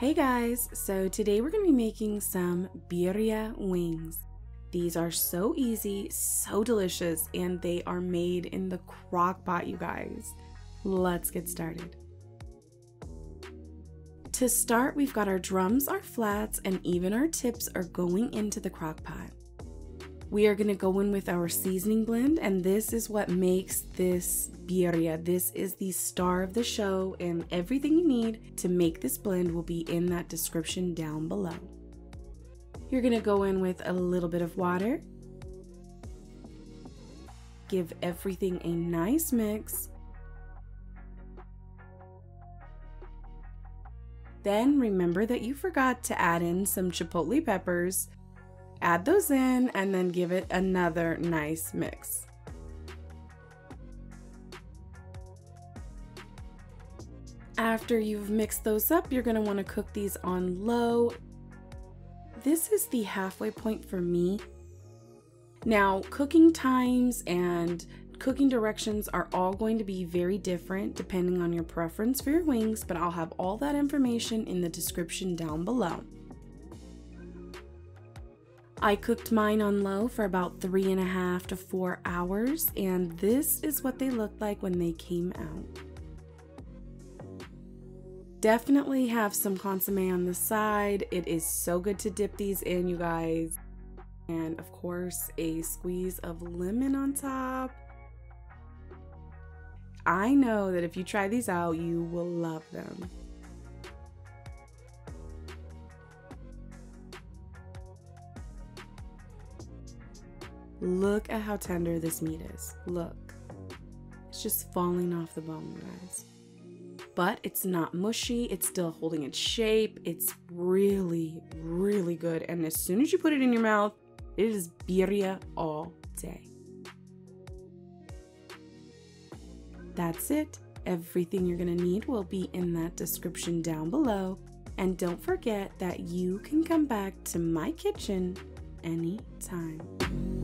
Hey guys, so today we're going to be making some birria wings. These are so easy, so delicious, and they are made in the crock pot, you guys. Let's get started. To start, we've got our drums, our flats, and even our tips are going into the crock pot. We are going to go in with our seasoning blend, and this is what makes this birria. This is the star of the show, and everything you need to make this blend will be in that description down below. You're going to go in with a little bit of water. Give everything a nice mix. Then remember that you forgot to add in some chipotle peppers. Add those in and then give it another nice mix. After you've mixed those up, you're going to want to cook these on low. This is the halfway point for me. Now, cooking times and cooking directions are all going to be very different depending on your preference for your wings, but I'll have all that information in the description down below. I cooked mine on low for about 3.5 to 4 hours, and this is what they looked like when they came out. Definitely have some consommé on the side. It is so good to dip these in, you guys. And of course, a squeeze of lemon on top. I know that if you try these out, you will love them. Look at how tender this meat is. Look. It's just falling off the bone, you guys. But it's not mushy. It's still holding its shape. It's really, really good. And as soon as you put it in your mouth, it is birria all day. That's it. Everything you're going to need will be in that description down below. And don't forget that you can come back to my kitchen anytime.